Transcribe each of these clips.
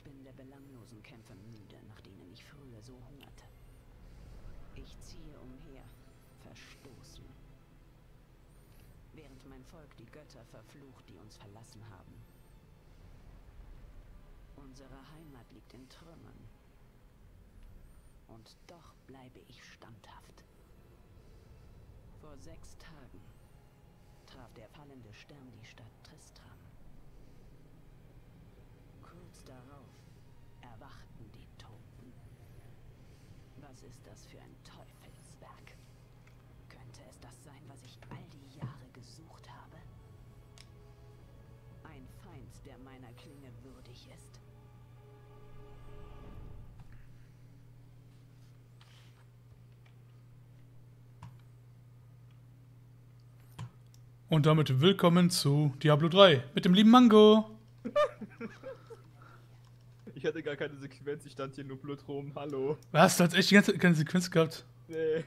Ich bin der belanglosen Kämpfe müde, nach denen ich früher so hungerte. Ich ziehe umher, verstoßen. Während mein Volk die Götter verflucht, die uns verlassen haben. Unsere Heimat liegt in Trümmern. Und doch bleibe ich standhaft. Vor 6 Tagen traf der fallende Stern die Stadt Tristram. Kurz darauf erwachten die Toten. Was ist das für ein Teufelswerk? Könnte es das sein, was ich all die Jahre gesucht habe? Ein Feind, der meiner Klinge würdig ist. Und damit willkommen zu Diablo 3 mit dem lieben Mango. Ich hatte gar keine Sequenz, ich stand hier nur blöd rum. Hallo. Was? Du hast echt die ganze Sequenz gehabt? Nee.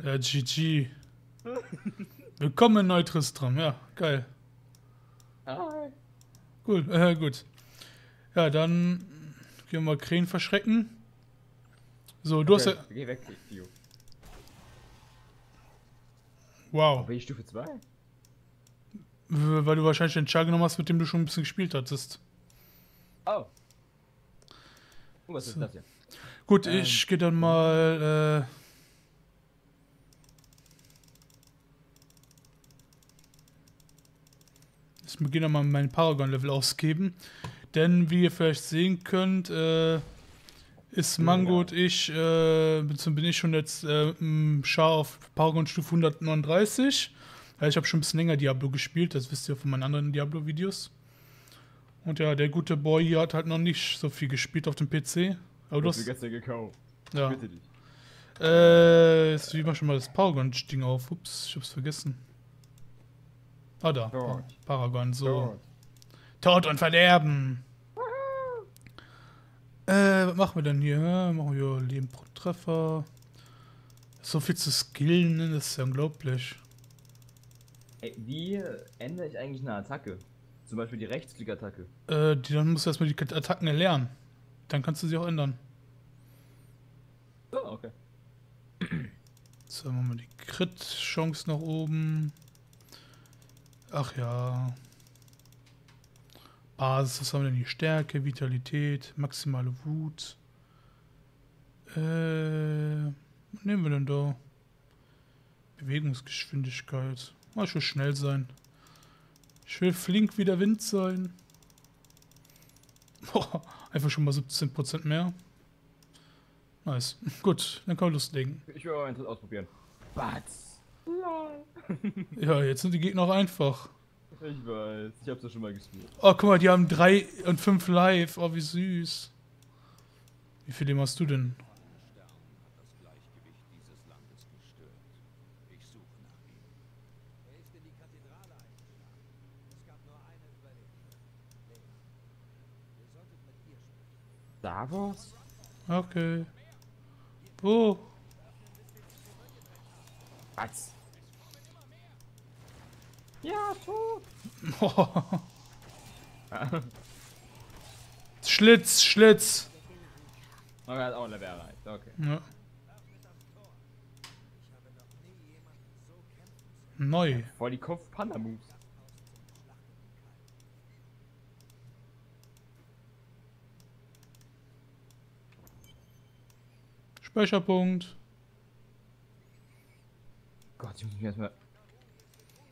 Ja, GG. Willkommen in Neu-Tristram. Ja, geil. Hi. Cool, gut. Ja, dann gehen wir mal Krähen verschrecken. So, du hast ja... Geh weg, Tio. Wow. Auf welche Stufe 2? Weil du wahrscheinlich den Char genommen hast, mit dem du schon ein bisschen gespielt hattest. Oh. Was ist das hier? Gut, ich gehe dann mal. Ich gehe dann mal mein Paragon-Level ausgeben. Denn wie ihr vielleicht sehen könnt, ist Mango und ich, bin ich schon jetzt im Char auf Paragon Stufe 139. Ja, ich habe schon ein bisschen länger Diablo gespielt, das wisst ihr von meinen anderen Diablo-Videos. Und ja, der gute Boy hier hat halt noch nicht so viel gespielt auf dem PC. Aber du hast gestern gekauft. Ja. Bitte dich. Jetzt wie man schon mal das Paragon-Ding auf. Ups, ich hab's vergessen. Ah, da. Tod. Paragon, so. Tod und Verderben. Was machen wir denn hier? Machen wir Leben pro Treffer. So viel zu skillen, das ist ja unglaublich. Ey, wie ändere ich eigentlich eine Attacke? Zum Beispiel die Rechtsklick-Attacke. Dann musst du erstmal die Attacken erlernen. Dann kannst du sie auch ändern. Oh, okay. So, machen wir die Crit-Chance nach oben. Ach ja. Basis, was haben wir denn hier? Stärke, Vitalität, maximale Wut. Was nehmen wir denn da? Bewegungsgeschwindigkeit. Oh, ich will schnell sein. Ich will flink wie der Wind sein. Boah, einfach schon mal 17% mehr. Nice. Gut, dann kann man loslegen. Ich will aber einen Tritt ausprobieren. Was? Ja, jetzt sind die Gegner auch einfach. Ich weiß, ich hab's ja schon mal gespielt. Oh, guck mal, die haben 3 und 5 live. Oh, wie süß. Wie viel Leben hast du denn? Davos? Okay. Wo? Was? Ja, tot! Schlitz, Schlitz! Man hat auch ein Level erreicht, okay. Ja. Neu. Vor die Kopf-Panda-Moves. Speicherpunkt. Gott, ich muss mich erstmal...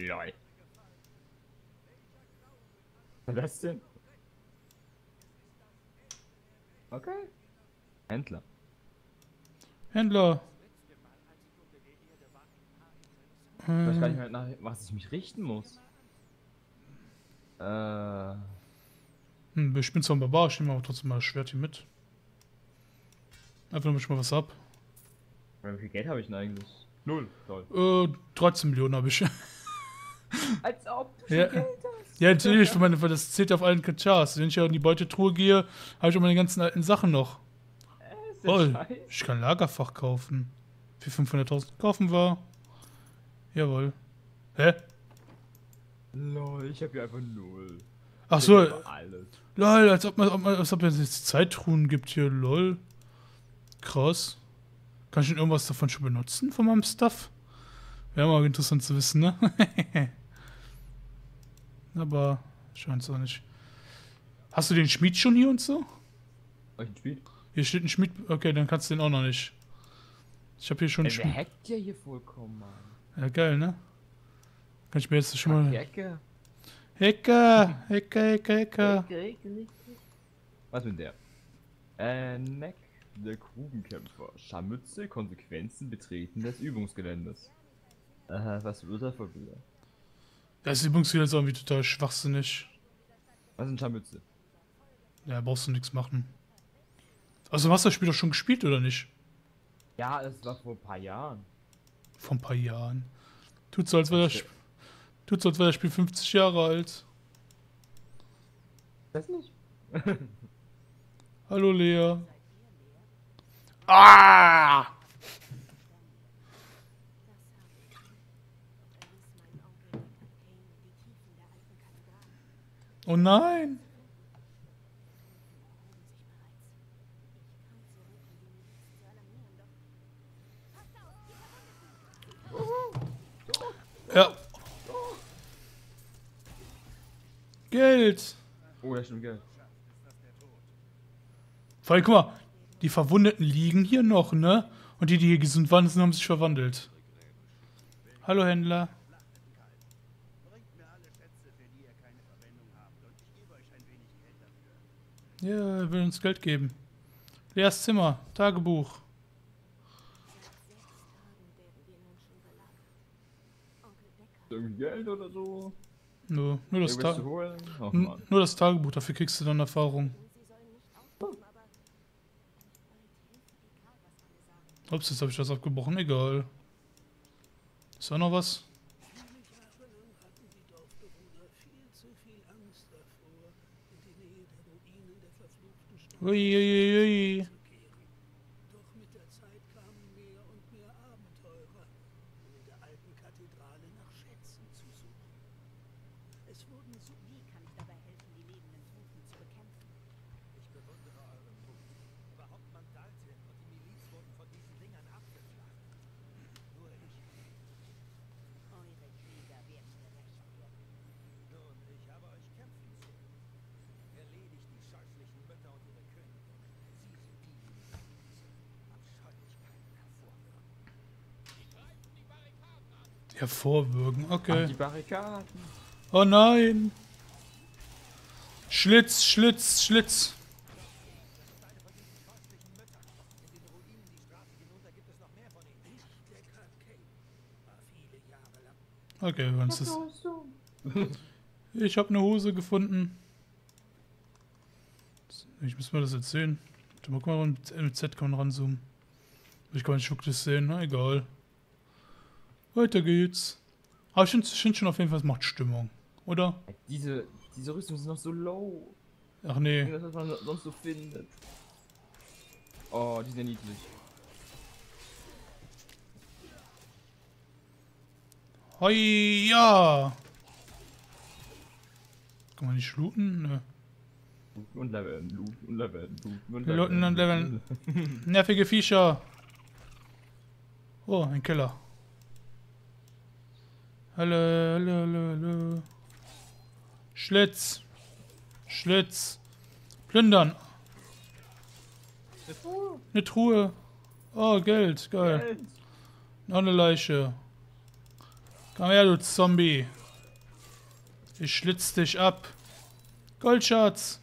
Lol. Was ist das denn? Okay. Händler. Händler. Ich weiß gar nicht mehr, nach was ich mich richten muss. Ich bin zwar ein Barbar, ich nehme aber trotzdem mal das Schwert hier mit. Einfach damit ich mal was hab. Wie viel Geld habe ich denn eigentlich? 0. Toll. 13 Millionen habe ich. Als ob du ja. Geld hast. Ja, natürlich, für meine, das zählt auf allen Charts. Wenn ich ja in die Beutetruhe gehe, habe ich auch meine ganzen alten Sachen noch. Voll. Ich kann Lagerfach kaufen. Für 500.000 kaufen wir. Jawohl. Hä? Lol, ich habe hier einfach 0. Ach so. Lol, als ob es jetzt Zeitruhen gibt hier. Lol. Krass. Kann ich denn irgendwas davon schon benutzen, von meinem Stuff? Wäre mal interessant zu wissen, ne? Aber scheint es auch nicht. Hast du den Schmied schon hier und so? Welchen Schmied? Hier steht ein Schmied. Okay, dann kannst du den auch noch nicht. Ich habe hier schon einen Schmied. Der hackt ja hier vollkommen, Mann. Ja, geil, ne? Kann ich mir jetzt schon mal... Hacker. Was mit der? Mac, der Grubenkämpfer. Scharmütze, Konsequenzen, Betreten des Übungsgeländes. Aha, was wird das für wieder? Das Übungsgelände ist irgendwie total schwachsinnig. Was sind Scharmütze? Ja, brauchst du nichts machen. Also hast du das Spiel doch schon gespielt, oder nicht? Ja, das war vor ein paar Jahren. Vor ein paar Jahren. Tut so, als wäre das Spiel 50 Jahre alt. Weiß nicht. Hallo, Lea. Ah! Oh nein! Ja. Geld! Oh, da stimmt Geld. Vor allem, guck mal, die Verwundeten liegen hier noch, ne? Und die, die hier gesund waren, haben sich verwandelt. Hallo, Händler. Ja, er will uns Geld geben. Leas Zimmer, Tagebuch. Geld oder so? Nö, nur das Tagebuch, dafür kriegst du dann Erfahrung. Ups, jetzt habe ich das abgebrochen, egal. Ist da noch was? Uiuiui. Doch mit der Zeit kamen mehr und mehr Abenteurer, um in der alten Kathedrale nach Schätzen zu suchen. Es wurden so nie kann ich dabei helfen, die lebenden Toten zu bekämpfen. Ich bewundere euren Mut. Überhaupt Mandalien und die Miliz wurden von diesen Dingern abgeschlagen. Nur ich. Eure Krieger werden gerecht werden. Nun, ich habe euch kämpfen sehen. Erledigt die scheußlichen Mütter und ihre Könige. Sie sind die, die Abscheulichkeiten hervorwirken. Sie greifen die Barrikaden an. Hervorwirken, okay. An die Barrikaden. Oh nein. Schlitz, Schlitz, Schlitz. Okay, wir uns das... Ich habe eine Hose gefunden. Ich muss mir das jetzt sehen. Guck mal, mit Z kann man ranzoomen. Ich kann nicht wirklich sehen, na egal. Weiter geht's. Aber ich finde schon auf jeden Fall, es macht Stimmung, oder? Diese Rüstung ist noch so low. Ach nee. Das, was man sonst so findet. Oh, die sind ja niedlich. Hoi, ja! Kann man nicht looten? Ne. Und leveln, looten und leveln, looten und leveln. Looten und leveln. Nervige Viecher! Oh, ein Keller. Hallo, hallo, hallo, hallo. Schlitz! Schlitz! Plündern! Eine Truhe! Oh, Geld, geil. Geld. Noch eine Leiche. Komm her, du Zombie. Ich schlitz dich ab. Goldschatz.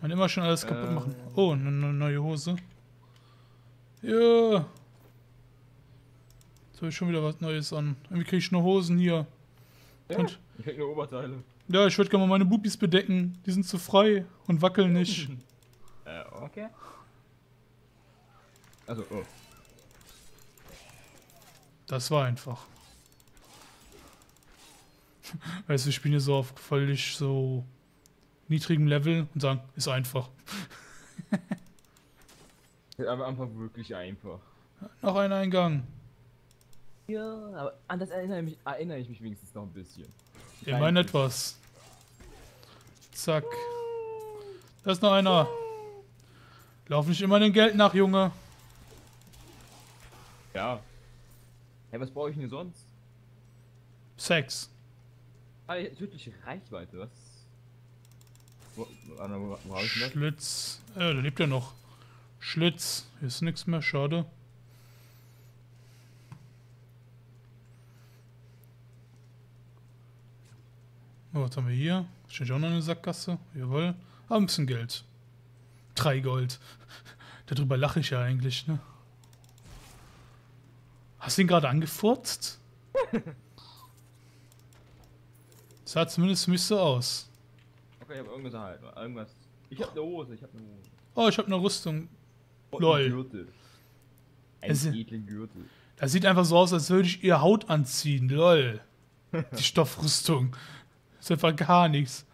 Kann immer schon alles kaputt machen. Oh, eine neue Hose. Ja. Jetzt habe ich schon wieder was Neues an. Irgendwie kriege ich nur Hosen hier. Ja, und ich krieg nur Oberteile. Ja, ich würde gerne mal meine Bubis bedecken. Die sind zu frei und wackeln nicht. Okay. Also, oh. Das war einfach. Weißt du, wir spielen hier so auf völlig so niedrigem Level und sagen, ist einfach. Aber einfach wirklich einfach. Noch ein Eingang. Ja, aber an das erinnere ich mich wenigstens noch ein bisschen. Immerhin etwas. Zack. Da ist noch einer. Lauf nicht immer dem Geld nach, Junge. Ja. Hey, was brauche ich denn sonst? Sex. Ah, tödliche Reichweite, was? Wo habe ich das? Schlitz. Da lebt ja noch. Schlitz. Hier ist nichts mehr, schade. Oh, was haben wir hier? Steht auch noch eine Sackgasse. Jawohl. Aber ein bisschen Geld. 3 Gold. Darüber lache ich ja eigentlich, ne? Hast du ihn gerade angefurzt? Sah zumindest für mich so aus. Okay, ich hab irgendwas halt. Irgendwas. Ich hab eine Hose, Oh, ich hab eine Rüstung. Und lol. Gürtel. Einen edlen Gürtel. Das sieht einfach so aus, als würde ich ihr Haut anziehen. Lol. Die Stoffrüstung. Das ist einfach gar nichts.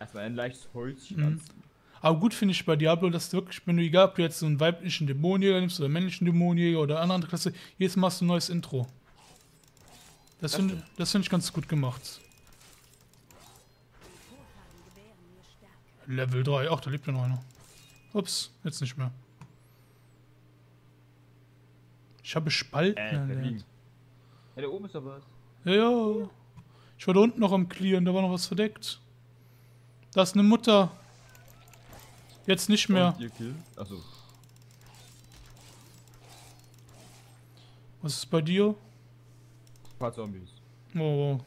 Das war ein leichtes Holzschwanz. Mhm. Aber gut finde ich bei Diablo, dass du wirklich, wenn du egal, ob du jetzt so einen weiblichen Dämonenjäger nimmst oder einen männlichen Dämonenjäger oder eine andere Klasse, jetzt machst du ein neues Intro. Das finde ich ganz gut gemacht. Level 3. Ach, da lebt ja noch einer. Ups, jetzt nicht mehr. Ich habe Spalten erlernt. Ja, da oben ist doch was. Ja, ja. Ich war da unten noch am Clearen, da war noch was verdeckt. Da ist eine Mutter. Jetzt nicht mehr. Achso. Was ist bei dir? Ein paar Zombies. Oh.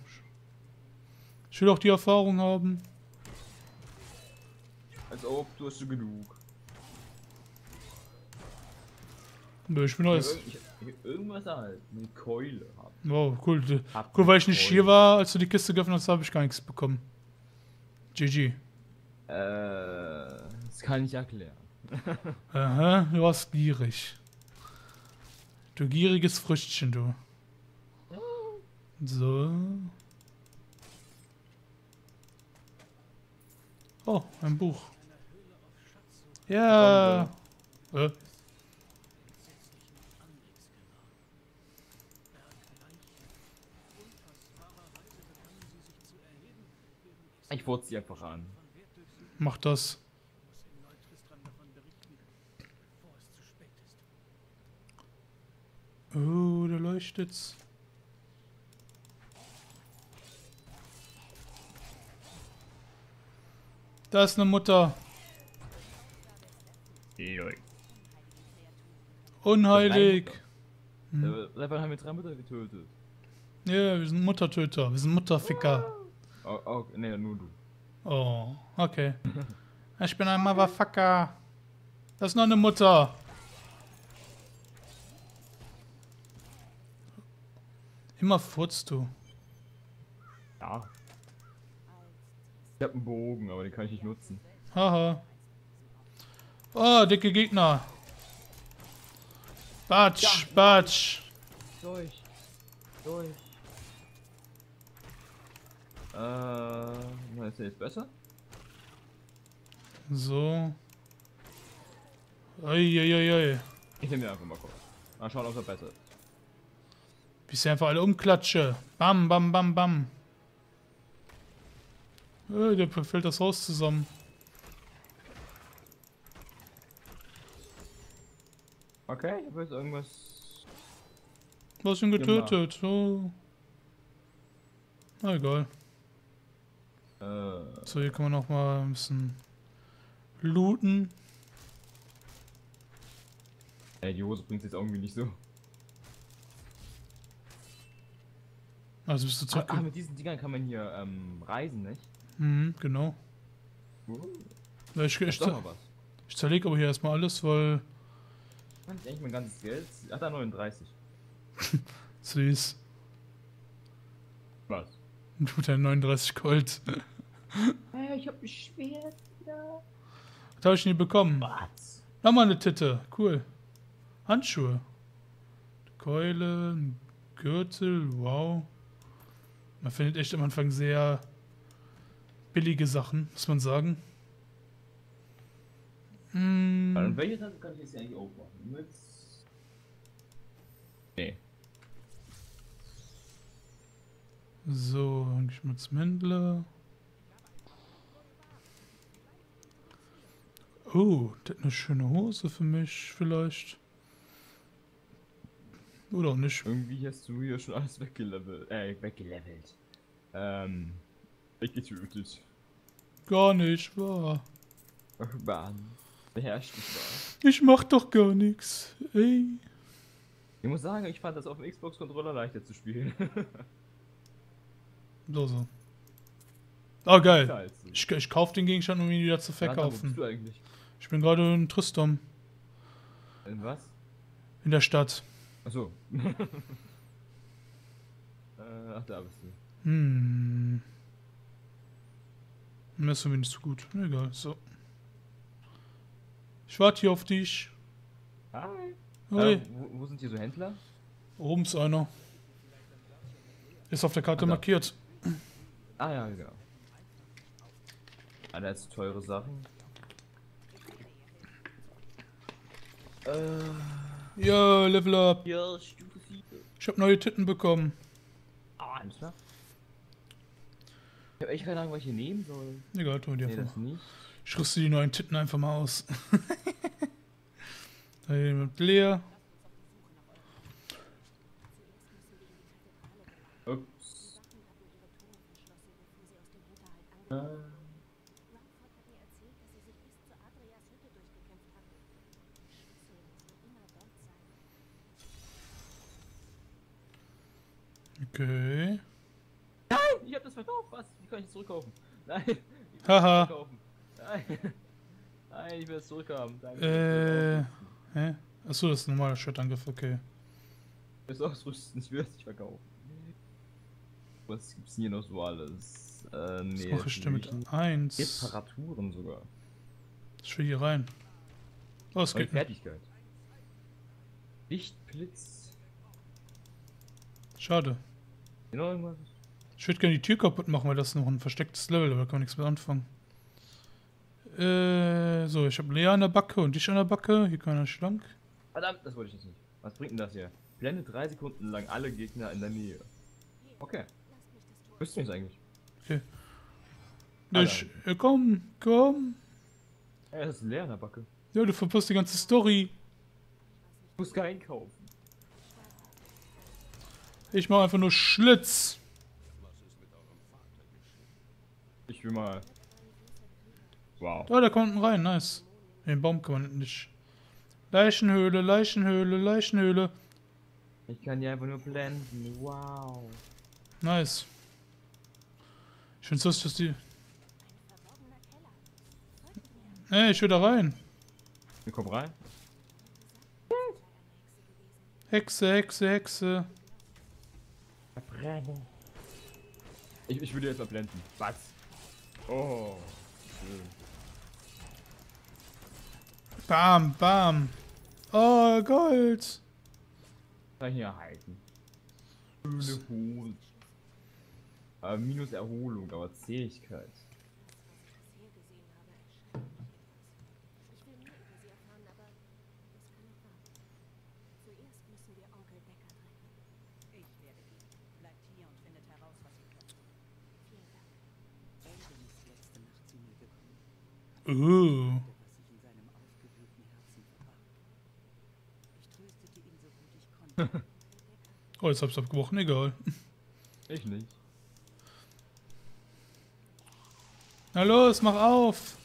Ich will auch die Erfahrung haben. Als ob, du hast genug. Nö, ich bin alles. Irgendwas halt. Eine Keule haben. Wow, cool. Cool, weil ich nicht hier war, als du die Kiste geöffnet hast, habe ich gar nichts bekommen. GG. Das kann ich erklären. Aha, du warst gierig. Du gieriges Früchtchen, du. So. Oh, ein Buch. Ja. Yeah. Ich wurz sie einfach an. Mach das. Oh, da leuchtet's. Da ist eine Mutter. Unheilig. Dabei haben wir 3 Mütter getötet. Ja, wir sind Muttertöter. Wir sind Mutterficker. Oh, ne, nur du. Oh, okay. Ich bin ein Motherfucker. Das ist noch eine Mutter. Immer furzt du. Ja. Ich hab einen Bogen, aber den kann ich nicht nutzen. Haha. Oh, dicke Gegner. Batsch, ja. Batsch. Durch. Ist der jetzt besser? So. Uiuiui. Ich nehme den einfach mal kurz. Mal schauen, ob er besser ist. Bis ich einfach alle umklatsche. Bam, bam, bam, bam. Der fällt das Haus zusammen. Okay, ich hab jetzt irgendwas. Du hast ihn getötet. Oh. Na egal. So, hier kann man noch mal ein bisschen looten. Ey, die Hose bringt jetzt irgendwie nicht so. Also bist du zurück. Ah, mit diesen Dingern kann man hier reisen, nicht? Mhm, genau. Ich zerlege aber hier erstmal alles, weil. Kann ich eigentlich mein ganzes Geld? Hat er 39. Süß. Was? Tut er 39 Gold. Ich hab ein Schwert wieder. Was hab ich denn hier bekommen? Was? Nochmal eine Titte. Cool. Handschuhe. Keule, Gürtel, wow. Man findet echt am Anfang sehr billige Sachen, muss man sagen. Und welche Sachen kann ich jetzt eigentlich aufmachen? Nee. So, Geschmutzmündler. Oh, das ist eine schöne Hose für mich vielleicht. Oder auch nicht. Irgendwie hast du hier schon alles weggelevelt. Weggetötet. Gar nicht wahr. Ach Mann, beherrscht mich wahr. Ich mach doch gar nichts, ey. Ich muss sagen, ich fand das auf dem Xbox-Controller leichter zu spielen. so. Ah, geil. Ich kauf den Gegenstand, um ihn wieder zu verkaufen. Wo bist du eigentlich? Ich bin gerade in Tristram. In was? In der Stadt. Achso. Ach, da bist du. Hm. Mir ist mir nicht so gut. Egal, so. Ich warte hier auf dich. Hi. Hi. Wo sind hier so Händler? Oben ist einer. Ist auf der Karte markiert. Ah ja, genau. Alter, jetzt teure Sachen. Yo, level up. Yo, Stufe 4. Ich hab neue Titten bekommen. Ah, alles klar. Ich hab echt keine Ahnung, was ich hier nehmen soll. Egal, tu dir einfach mal. Ich rüste die neuen Titten einfach mal aus. Da jemand Lea. Ups. Okay. Nein, ich hab das verkauft. Was? Wie kann ich das zurückkaufen? Nein. Ich will das zurückkaufen. Nein. Nein, ich will das zurückhaben. Hä? Achso, das ist ein normaler Schwertangriff, okay. Ich will es ausrüsten, ich will es nicht verkaufen. Was gibt's denn hier noch so alles? Nee. Das mache ich mit 1. Reparaturen sogar. Ich will hier rein. Oh, es geht. Fertigkeit. Lichtblitz. Schade. Genau irgendwas. Ich würde gerne die Tür kaputt machen, weil das ist noch ein verstecktes Level, aber da kann man nichts mit anfangen. So, ich habe Lea an der Backe und dich an der Backe. Hier keiner schlank. Verdammt, das wollte ich jetzt nicht. Was bringt denn das hier? Blende 3 Sekunden lang alle Gegner in der Nähe. Okay. Wüsste ich eigentlich. Okay. Ich, komm. Ja, das ist Lea an der Backe. Ja, du verpasst die ganze Story. Du musst gar einkaufen. Ich mache einfach nur Schlitz. Ich will mal. Wow. Oh, da kommt ein rein, nice. Den Baum kann man nicht. Leichenhöhle, Leichenhöhle, Leichenhöhle. Ich kann die einfach nur blenden, wow. Nice. Ich find's lustig, dass die... Hey, ich will da rein. Ich komm rein. Hexe, Hexe, Hexe. Verbrenne. Ich würde jetzt mal blenden. Was? Oh. Bam, bam. Oh, Gold. Kann hier halten. Schöne Hose. Minus Erholung, aber Zähigkeit. Oh, jetzt hab's abgebrochen, egal. Ich nicht. Na los, mach auf!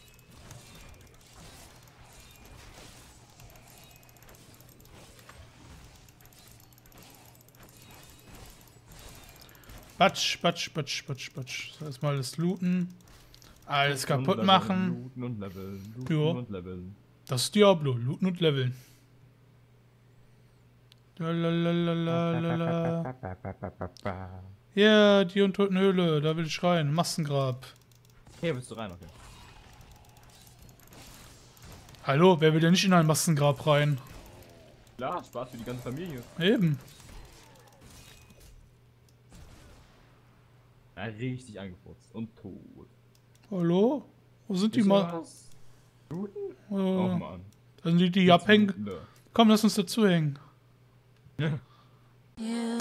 Batsch, batsch, batsch, batsch, batsch. So, erstmal das Looten. Alles kaputt machen. Looten und leveln. Das ist Diablo. Looten und leveln. Lalalala. Ja, die Untotenhöhle. Da will ich rein. Massengrab. Hier willst du rein, okay. Hallo, wer will denn nicht in ein Massengrab rein? Klar, Spaß für die ganze Familie. Eben. Ja, richtig angefurzt und tot. Hallo? Wo sind die mal? Oh Mann. Da sind die abhängen. Komm, lass uns dazu hängen. Ja.